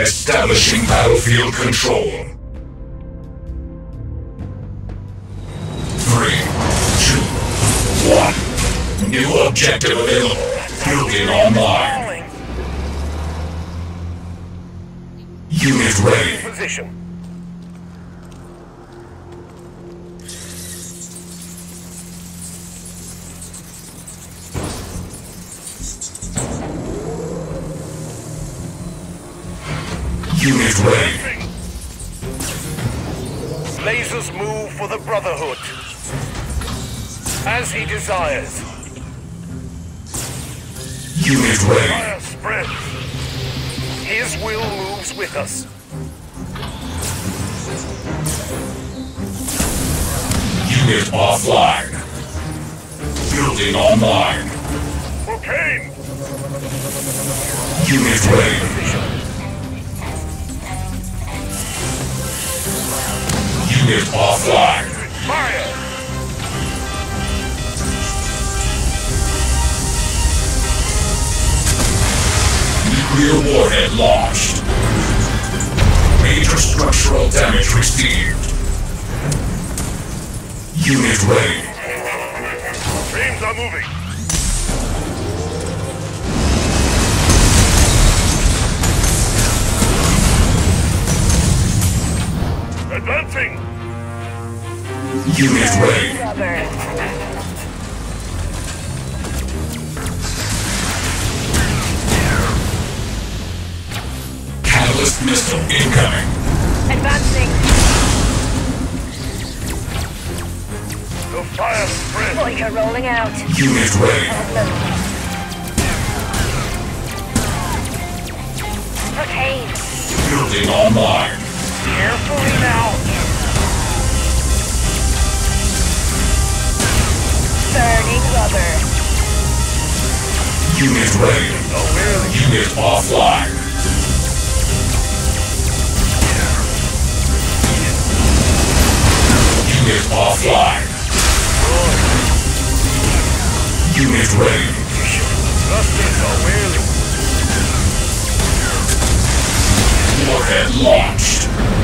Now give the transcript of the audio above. Establishing battlefield control. 3, 2, 1. New objective available. Building online. Unit ready. Position. Unit ready. Lasers move for the Brotherhood. As he desires. Unit ready. Fire spread. His will moves with us. Unit offline. Building online. Okay. Unit ready. Unit offline. Fire! Nuclear warhead launched. Major structural damage received. Unit ready. Frames are moving. Advancing! Unit ready. Catalyst missile incoming. Advancing. The fire spread. Boiler rolling out. Unit ready. Okay. Building online. Carefully now. Burning rubber. Unit ready. Unit offline. Unit offline. Unit ready. Warhead launched.